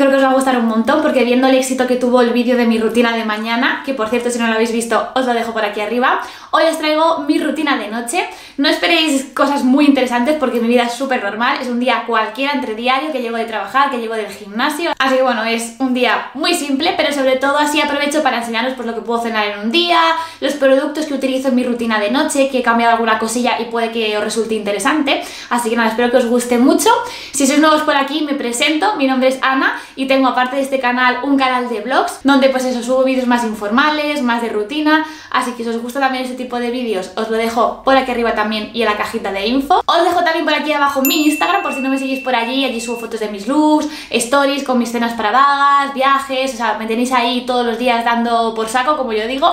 creo que os va a gustar un montón, porque viendo el éxito que tuvo el vídeo de mi rutina de mañana, que por cierto si no lo habéis visto os lo dejo por aquí arriba, hoy os traigo mi rutina de noche. No esperéis cosas muy interesantes porque mi vida es súper normal, es un día cualquiera entre diario, que llego de trabajar, que llego del gimnasio, así que bueno, es un día muy simple, pero sobre todo así aprovecho para enseñaros pues lo que puedo cenar en un día, los productos que utilizo en mi rutina de noche, que he cambiado alguna cosilla y puede que os resulte interesante, así que nada, espero que os guste mucho. Si sois nuevos por aquí me presento, mi nombre es Ana y tengo aparte de este canal un canal de vlogs donde pues eso, subo vídeos más informales, más de rutina, así que si os gusta también este tipo de vídeos os lo dejo por aquí arriba también y en la cajita de info. Os dejo también por aquí abajo mi Instagram por si no me seguís por allí, allí subo fotos de mis looks, stories con mis cenas para vagas, viajes, o sea, me tenéis ahí todos los días dando por saco, como yo digo.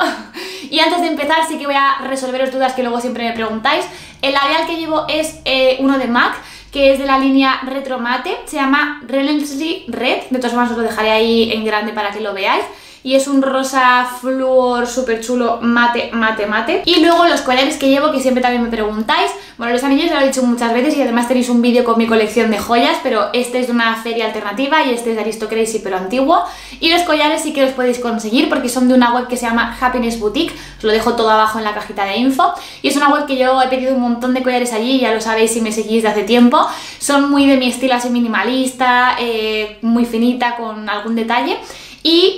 Y antes de empezar sí que voy a resolveros dudas que luego siempre me preguntáis. El labial que llevo es uno de MAC, que es de la línea Retromate, se llama Relentlessly Red, de todas formas os lo dejaré ahí en grande para que lo veáis, y es un rosa flúor súper chulo, mate, mate, mate. Y luego los collares que llevo, que siempre también me preguntáis. Bueno, los anillos ya lo he dicho muchas veces y además tenéis un vídeo con mi colección de joyas, pero este es de una feria alternativa y este es de Aristocrazy pero antiguo. Y los collares sí que los podéis conseguir porque son de una web que se llama Happiness Boutique, os lo dejo todo abajo en la cajita de info. Y es una web que yo he pedido un montón de collares allí, ya lo sabéis si me seguís de hace tiempo. Son muy de mi estilo así minimalista, muy finita, con algún detalle. Y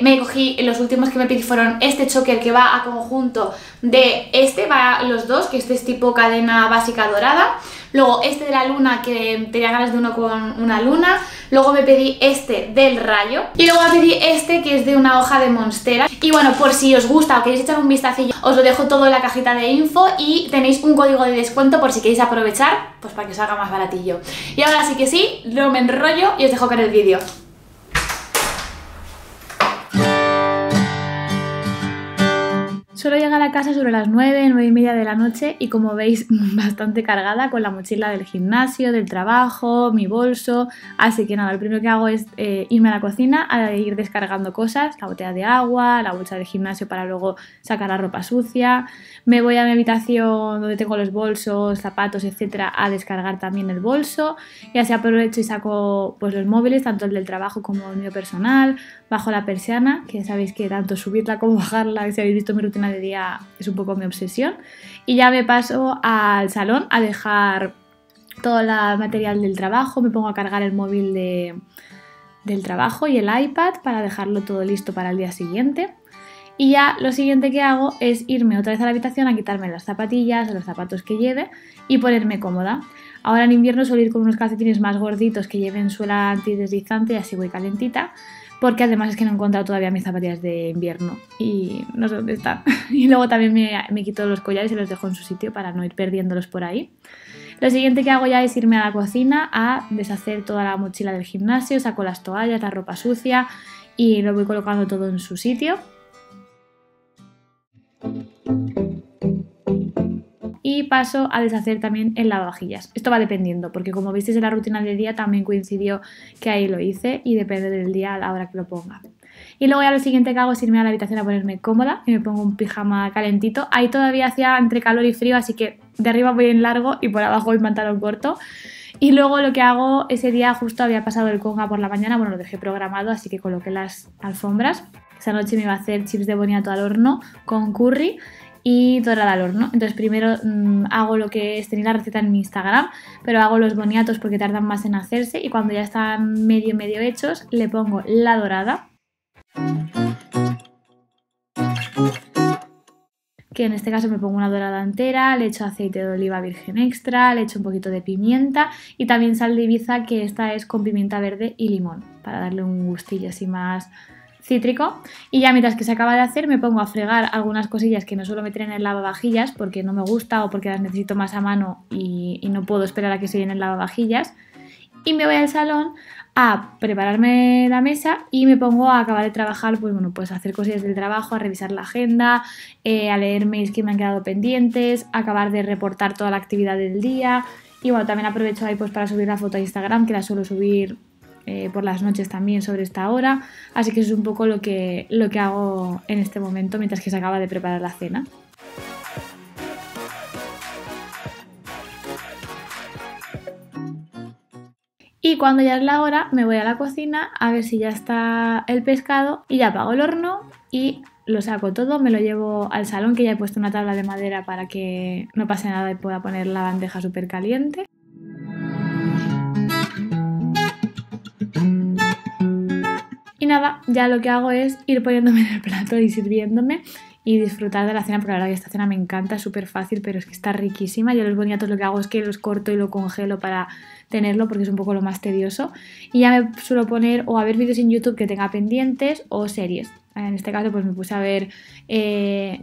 me cogí, los últimos que me pedí fueron este choker que va a conjunto de este, va los dos, que este es tipo cadena básica dorada. Luego este de la luna, que tenía ganas de uno con una luna. Luego me pedí este del rayo. Y luego me pedí este que es de una hoja de monstera. Y bueno, por si os gusta o queréis echar un vistacillo, os lo dejo todo en la cajita de info y tenéis un código de descuento por si queréis aprovechar, pues para que os haga más baratillo. Y ahora sí que sí, no me enrollo y os dejo con el vídeo. Suelo llegar a casa sobre las 9, 9 y media de la noche y como veis bastante cargada con la mochila del gimnasio, del trabajo, mi bolso, así que nada, lo primero que hago es irme a la cocina a ir descargando cosas, la botella de agua, la bolsa del gimnasio para luego sacar la ropa sucia, me voy a mi habitación donde tengo los bolsos, zapatos, etcétera, a descargar también el bolso y así aprovecho y saco pues los móviles, tanto el del trabajo como el mío personal, bajo la persiana, que sabéis que tanto subirla como bajarla, si habéis visto mi rutina de día es un poco mi obsesión, y ya me paso al salón a dejar todo el material del trabajo, me pongo a cargar el móvil del trabajo y el iPad para dejarlo todo listo para el día siguiente. Y ya lo siguiente que hago es irme otra vez a la habitación a quitarme las zapatillas, los zapatos que lleve y ponerme cómoda. Ahora en invierno suelo ir con unos calcetines más gorditos que lleven suela antideslizante y así voy calentita, porque además es que no he encontrado todavía mis zapatillas de invierno y no sé dónde están. Y luego también me quito los collares y los dejo en su sitio para no ir perdiéndolos por ahí. Lo siguiente que hago ya es irme a la cocina a deshacer toda la mochila del gimnasio, saco las toallas, la ropa sucia y lo voy colocando todo en su sitio. Y paso a deshacer también el lavavajillas. Esto va dependiendo, porque como visteis en la rutina del día también coincidió que ahí lo hice y depende del día a la hora que lo ponga. Y luego ya lo siguiente que hago es irme a la habitación a ponerme cómoda y me pongo un pijama calentito. Ahí todavía hacía entre calor y frío, así que de arriba voy en largo y por abajo voy en pantalón corto. Y luego lo que hago, ese día justo había pasado el conga por la mañana, bueno, lo dejé programado, así que coloqué las alfombras. Esa noche me iba a hacer chips de boniato al horno con curry y dorada al horno. Entonces primero hago lo que es, tenéis la receta en mi Instagram, pero hago los boniatos porque tardan más en hacerse y cuando ya están medio hechos le pongo la dorada, que en este caso me pongo una dorada entera, le echo aceite de oliva virgen extra, le echo un poquito de pimienta y también sal de Ibiza, que esta es con pimienta verde y limón, para darle un gustillo así más cítrico. Y ya mientras que se acaba de hacer me pongo a fregar algunas cosillas que no suelo meter en el lavavajillas porque no me gusta o porque las necesito más a mano y no puedo esperar a que se llene el lavavajillas. Y me voy al salón a prepararme la mesa y me pongo a acabar de trabajar, pues bueno, pues a hacer cosillas del trabajo, a revisar la agenda, a leer mails que me han quedado pendientes, a acabar de reportar toda la actividad del día. Y bueno, también aprovecho ahí pues para subir la foto a Instagram, que la suelo subir por las noches también sobre esta hora, así que eso es un poco lo que hago en este momento mientras que se acaba de preparar la cena. Y cuando ya es la hora me voy a la cocina a ver si ya está el pescado y ya apago el horno y lo saco todo, me lo llevo al salón, que ya he puesto una tabla de madera para que no pase nada y pueda poner la bandeja súper caliente. Y nada, ya lo que hago es ir poniéndome en el plato y sirviéndome y disfrutar de la cena, porque la verdad que esta cena me encanta, es súper fácil, pero es que está riquísima. Yo los boniatos lo que hago es que los corto y lo congelo para tenerlo, porque es un poco lo más tedioso. Y ya me suelo poner o a ver vídeos en YouTube que tenga pendientes o series. En este caso pues me puse a ver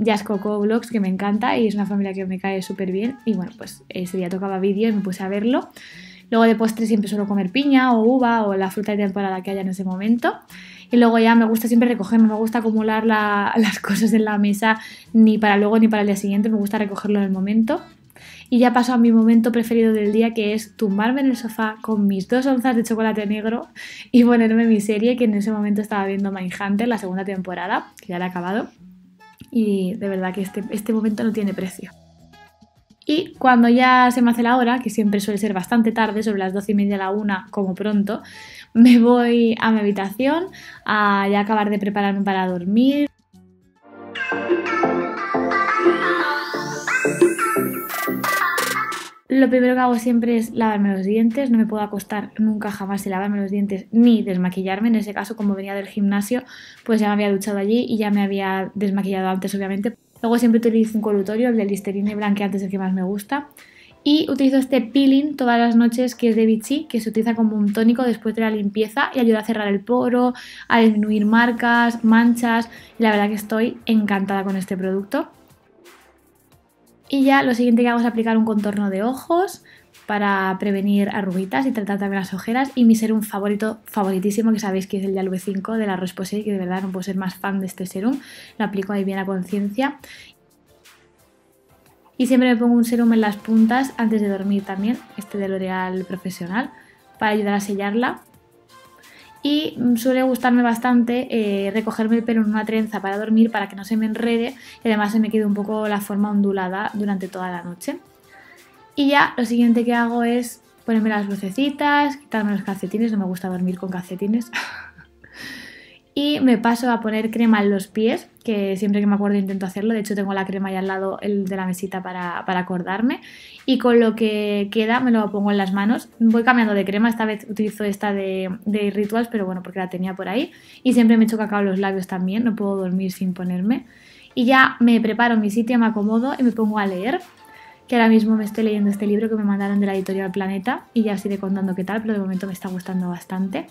Jascoco Vlogs, que me encanta y es una familia que me cae súper bien. Y bueno, pues ese día tocaba vídeo y me puse a verlo. Luego de postre siempre suelo comer piña o uva o la fruta de temporada que haya en ese momento. Y luego ya me gusta siempre recoger, no me gusta acumular las cosas en la mesa ni para luego ni para el día siguiente, me gusta recogerlo en el momento. Y ya paso a mi momento preferido del día, que es tumbarme en el sofá con mis 2 onzas de chocolate negro y ponerme mi serie, que en ese momento estaba viendo Mindhunter, la 2ª temporada, que ya la he acabado. Y de verdad que este momento no tiene precio. Y cuando ya se me hace la hora, que siempre suele ser bastante tarde, sobre las 12:30 a la 1 como pronto, me voy a mi habitación a ya acabar de prepararme para dormir. Lo primero que hago siempre es lavarme los dientes, no me puedo acostar nunca jamás sin lavarme los dientes ni desmaquillarme. En ese caso, como venía del gimnasio, pues ya me había duchado allí y ya me había desmaquillado antes, obviamente. Luego siempre utilizo un colutorio, el de Listerine blanqueante es el que más me gusta. Y utilizo este peeling todas las noches, que es de Vichy, que se utiliza como un tónico después de la limpieza y ayuda a cerrar el poro, a disminuir marcas, manchas. Y la verdad que estoy encantada con este producto. Y ya lo siguiente que hago es aplicar un contorno de ojos para prevenir arruguitas y tratar también las ojeras. Y mi serum favorito, favoritísimo, que sabéis que es el de HyaluB5 de La Roche Posay, que de verdad no puedo ser más fan de este serum. Lo aplico ahí bien a conciencia. Y siempre me pongo un serum en las puntas antes de dormir también, este de L'Oréal Profesional, para ayudar a sellarla. Y suele gustarme bastante recogerme el pelo en una trenza para dormir, para que no se me enrede y además se me quede un poco la forma ondulada durante toda la noche. Y ya lo siguiente que hago es ponerme las lucecitas, quitarme los calcetines, no me gusta dormir con calcetines. Y me paso a poner crema en los pies, que siempre que me acuerdo intento hacerlo. De hecho tengo la crema ahí al lado de la mesita para acordarme. Y con lo que queda me lo pongo en las manos. Voy cambiando de crema, esta vez utilizo esta de Rituals, pero bueno, porque la tenía por ahí. Y siempre me echo cacao los labios también, no puedo dormir sin ponerme. Y ya me preparo mi sitio, me acomodo y me pongo a leer. Que ahora mismo me estoy leyendo este libro que me mandaron de la editorial Planeta y ya os iré contando qué tal, pero de momento me está gustando bastante.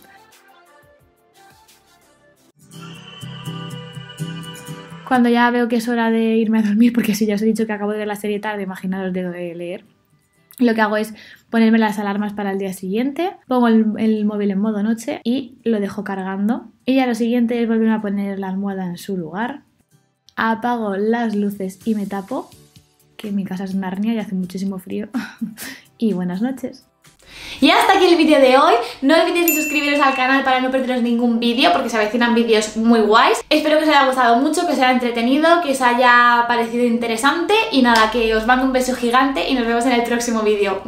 Cuando ya veo que es hora de irme a dormir, porque si ya os he dicho que acabo de ver la serie tarde, imaginaros de leer, lo que hago es ponerme las alarmas para el día siguiente, pongo el móvil en modo noche y lo dejo cargando. Y ya lo siguiente es volverme a poner la almohada en su lugar, apago las luces y me tapo, que en mi casa es Narnia y hace muchísimo frío, y buenas noches. Y hasta aquí el vídeo de hoy. No olvidéis de suscribiros al canal para no perderos ningún vídeo, porque se avecinan vídeos muy guays. Espero que os haya gustado mucho, que os haya entretenido, que os haya parecido interesante. Y nada, que os mando un beso gigante y nos vemos en el próximo vídeo.